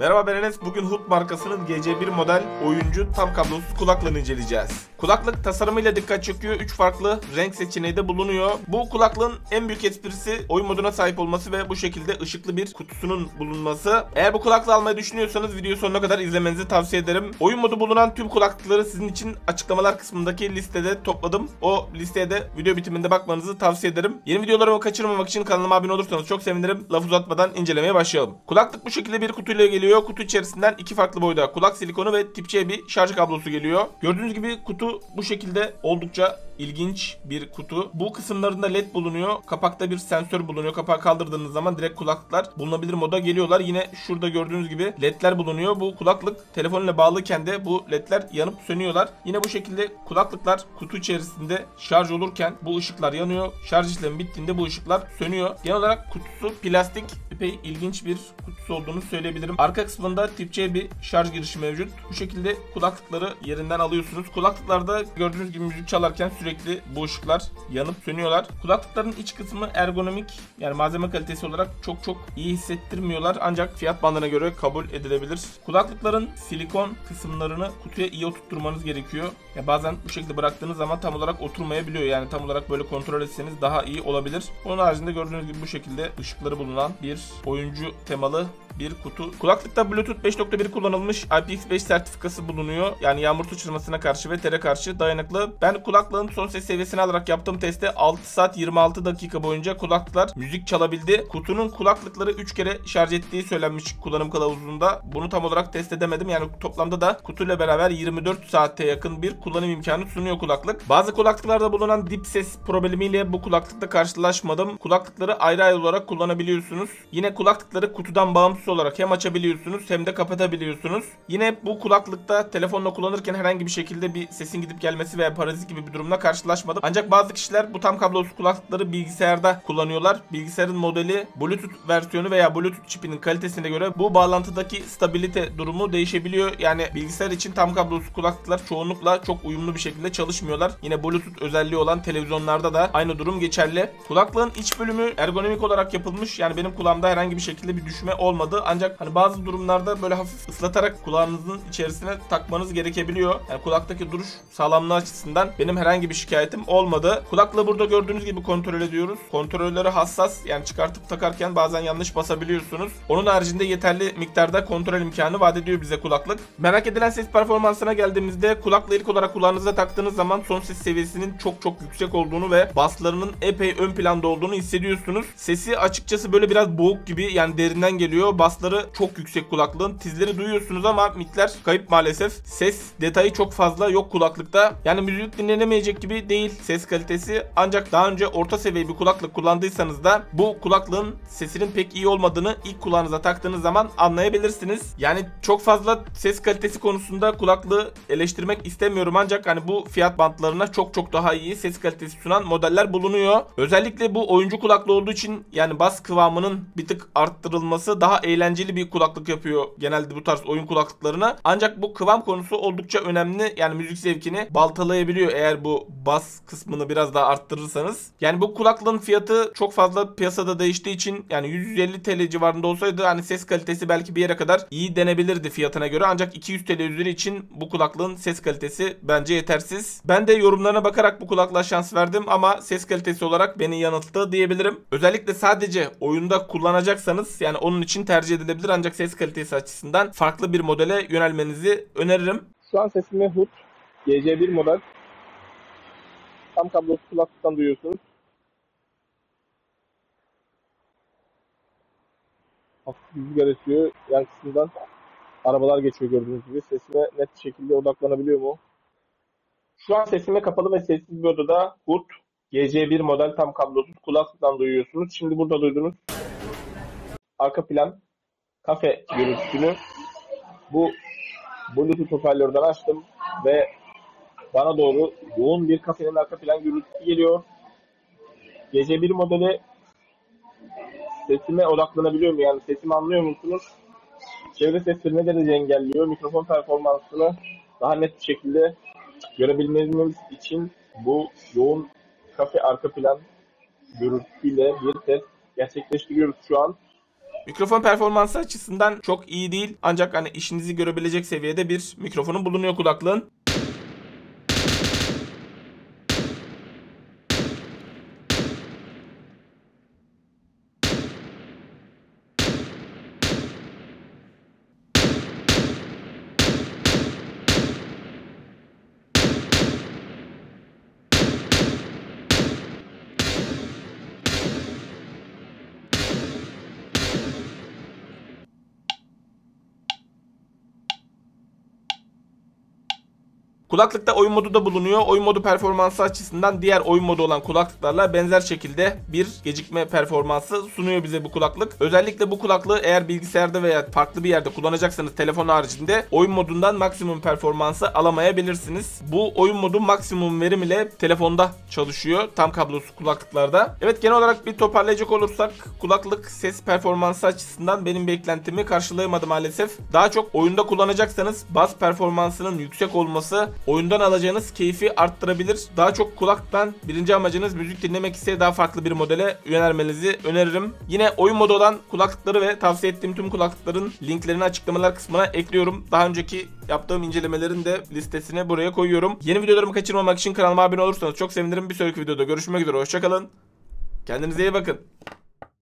Merhaba ben Enes, bugün HUTT markasının GC1 model oyuncu tam kablosuz kulaklığını inceleyeceğiz. Kulaklık tasarımıyla dikkat çekiyor, 3 farklı renk seçeneği de bulunuyor. Bu kulaklığın en büyük esprisi oyun moduna sahip olması ve bu şekilde ışıklı bir kutusunun bulunması. Eğer bu kulaklığı almayı düşünüyorsanız videoyu sonuna kadar izlemenizi tavsiye ederim. Oyun modu bulunan tüm kulaklıkları sizin için açıklamalar kısmındaki listede topladım. O listeye de video bitiminde bakmanızı tavsiye ederim. Yeni videolarımı kaçırmamak için kanalıma abone olursanız çok sevinirim. Laf uzatmadan incelemeye başlayalım. Kulaklık bu şekilde bir kutuyla geliyor. Kutu içerisinden iki farklı boyda kulak silikonu ve tip C bir şarj kablosu geliyor. Gördüğünüz gibi kutu bu şekilde, oldukça ilginç bir kutu. Bu kısımlarında led bulunuyor. Kapakta bir sensör bulunuyor. Kapağı kaldırdığınız zaman direkt kulaklıklar bulunabilir moda geliyorlar. Yine şurada gördüğünüz gibi ledler bulunuyor. Bu kulaklık telefonla bağlıyken de bu ledler yanıp sönüyorlar. Yine bu şekilde kulaklıklar kutu içerisinde şarj olurken bu ışıklar yanıyor. Şarj işlemi bittiğinde bu ışıklar sönüyor. Genel olarak kutusu plastik, epey ilginç bir kutusu olduğunu söyleyebilirim. Arka kısmında tip C bir şarj girişi mevcut. Bu şekilde kulaklıkları yerinden alıyorsunuz. Kulaklıklarda gördüğünüz gibi müzik çalarken sürekli bu ışıklar yanıp sönüyorlar. Kulaklıkların iç kısmı ergonomik, yani malzeme kalitesi olarak çok iyi hissettirmiyorlar. Ancak fiyat bandına göre kabul edilebilir. Kulaklıkların silikon kısımlarını kutuya iyi oturtturmanız gerekiyor. Ya bazen bu şekilde bıraktığınız zaman tam olarak oturmayabiliyor. Yani tam olarak böyle kontrol etseniz daha iyi olabilir. Onun haricinde gördüğünüz gibi bu şekilde ışıkları bulunan bir oyuncu temalı bir kutu. Kulaklıkta Bluetooth 5.1 kullanılmış, IPX5 sertifikası bulunuyor. Yani yağmur sıçramasına karşı ve tere karşı dayanıklı. Ben kulaklığın son ses seviyesini alarak yaptığım testte 6 saat 26 dakika boyunca kulaklıklar müzik çalabildi. Kutunun kulaklıkları 3 kere şarj ettiği söylenmiş kullanım kılavuzunda. Bunu tam olarak test edemedim. Yani toplamda da kutuyla beraber 24 saate yakın bir kullanım imkanı sunuyor kulaklık. Bazı kulaklıklarda bulunan dip ses problemiyle bu kulaklıkta karşılaşmadım. Kulaklıkları ayrı ayrı olarak kullanabiliyorsunuz. Yine kulaklıkları kutudan bağımsız olarak hem açabiliyorsunuz hem de kapatabiliyorsunuz. Yine bu kulaklıkta telefonla kullanırken herhangi bir şekilde bir sesin gidip gelmesi veya parazit gibi bir durumla karşılaşmadım. Ancak bazı kişiler bu tam kablosuz kulaklıkları bilgisayarda kullanıyorlar. Bilgisayarın modeli, Bluetooth versiyonu veya Bluetooth çipinin kalitesine göre bu bağlantıdaki stabilite durumu değişebiliyor. Yani bilgisayar için tam kablosuz kulaklıklar çoğunlukla çok uyumlu bir şekilde çalışmıyorlar. Yine Bluetooth özelliği olan televizyonlarda da aynı durum geçerli. Kulaklığın iç bölümü ergonomik olarak yapılmış. Yani benim kulağımda herhangi bir şekilde bir düşme olmadı. Ancak hani bazı durumlarda böyle hafif ıslatarak kulağınızın içerisine takmanız gerekebiliyor. Yani kulaktaki duruş sağlamlığı açısından benim herhangi bir şikayetim olmadı. Kulaklığı burada gördüğünüz gibi kontrol ediyoruz. Kontrolleri hassas, yani çıkartıp takarken bazen yanlış basabiliyorsunuz. Onun haricinde yeterli miktarda kontrol imkanı vaat ediyor bize kulaklık. Merak edilen ses performansına geldiğimizde kulaklığı ilk olarak kulağınıza taktığınız zaman son ses seviyesinin çok yüksek olduğunu ve baslarının epey ön planda olduğunu hissediyorsunuz. Sesi açıkçası böyle biraz boğuk gibi, yani derinden geliyor. Basları çok yüksek kulaklığın. Tizleri duyuyorsunuz ama mikler kayıp maalesef. Ses detayı çok fazla yok kulaklıkta. Yani müzik dinlenemeyecek gibi değil ses kalitesi. Ancak daha önce orta seviye bir kulaklık kullandıysanız da bu kulaklığın sesinin pek iyi olmadığını ilk kulağınıza taktığınız zaman anlayabilirsiniz. Yani çok fazla ses kalitesi konusunda kulaklığı eleştirmek istemiyorum ancak hani bu fiyat bantlarına çok daha iyi ses kalitesi sunan modeller bulunuyor. Özellikle bu oyuncu kulaklığı olduğu için yani bas kıvamının bir tık arttırılması daha eğlenceli bir kulaklık yapıyor genelde bu tarz oyun kulaklıklarına. Ancak bu kıvam konusu oldukça önemli. Yani müzik zevkini baltalayabiliyor eğer bu bas kısmını biraz daha arttırırsanız. Yani bu kulaklığın fiyatı çok fazla piyasada değiştiği için yani 150 TL civarında olsaydı hani ses kalitesi belki bir yere kadar iyi denebilirdi fiyatına göre. Ancak 200 TL üzeri için bu kulaklığın ses kalitesi bence yetersiz. Ben de yorumlarına bakarak bu kulaklığa şans verdim ama ses kalitesi olarak beni yanılttı diyebilirim. Özellikle sadece oyunda kullanacaksanız yani onun için tercih edilebilir ancak ses kalitesi açısından farklı bir modele yönelmenizi öneririm. Şu an sesimi HUTT GC1 model tam kablosuz kulaklıktan duyuyorsunuz. Hafif rüzgar esiyor. Yan kısmından arabalar geçiyor gördüğünüz gibi. Sesime net bir şekilde odaklanabiliyor mu? Şu an sesime kapalı ve sessiz bir odada HUTT GC1 model tam kablosuz kulaklıktan duyuyorsunuz. Şimdi burada duydunuz. Arka plan kafe görüntüsünü bu Bluetooth hoparlörden açtım ve bana doğru yoğun bir kafenin arka plan gürültüsü geliyor. GC1 modeli sesime odaklanabiliyor mu? Yani sesimi anlıyor musunuz? Çevre sesleri ne derece engelliyor? Mikrofon performansını daha net bir şekilde görebilmemiz için bu yoğun kafe arka plan gürültüsüyle bir test gerçekleştiriyoruz şu an. Mikrofon performansı açısından çok iyi değil. Ancak hani işinizi görebilecek seviyede bir mikrofonun bulunuyor kulaklığın. Kulaklıkta oyun modu da bulunuyor. Oyun modu performansı açısından diğer oyun modu olan kulaklıklarla benzer şekilde bir gecikme performansı sunuyor bize bu kulaklık. Özellikle bu kulaklığı eğer bilgisayarda veya farklı bir yerde kullanacaksanız telefon haricinde oyun modundan maksimum performansı alamayabilirsiniz. Bu oyun modu maksimum verim ile telefonda çalışıyor. Tam kablosuz kulaklıklarda. Evet, genel olarak bir toparlayacak olursak kulaklık ses performansı açısından benim beklentimi karşılayamadı maalesef. Daha çok oyunda kullanacaksanız bas performansının yüksek olması oyundan alacağınız keyfi arttırabilir. Daha çok kulaktan birinci amacınız müzik dinlemek ise daha farklı bir modele yönelmenizi öneririm. Yine oyun modu olan kulaklıkları ve tavsiye ettiğim tüm kulaklıkların linklerini açıklamalar kısmına ekliyorum. Daha önceki yaptığım incelemelerin de listesini buraya koyuyorum. Yeni videolarımı kaçırmamak için kanalıma abone olursanız çok sevinirim. Bir sonraki videoda görüşmek üzere. Hoşçakalın. Kendinize iyi bakın.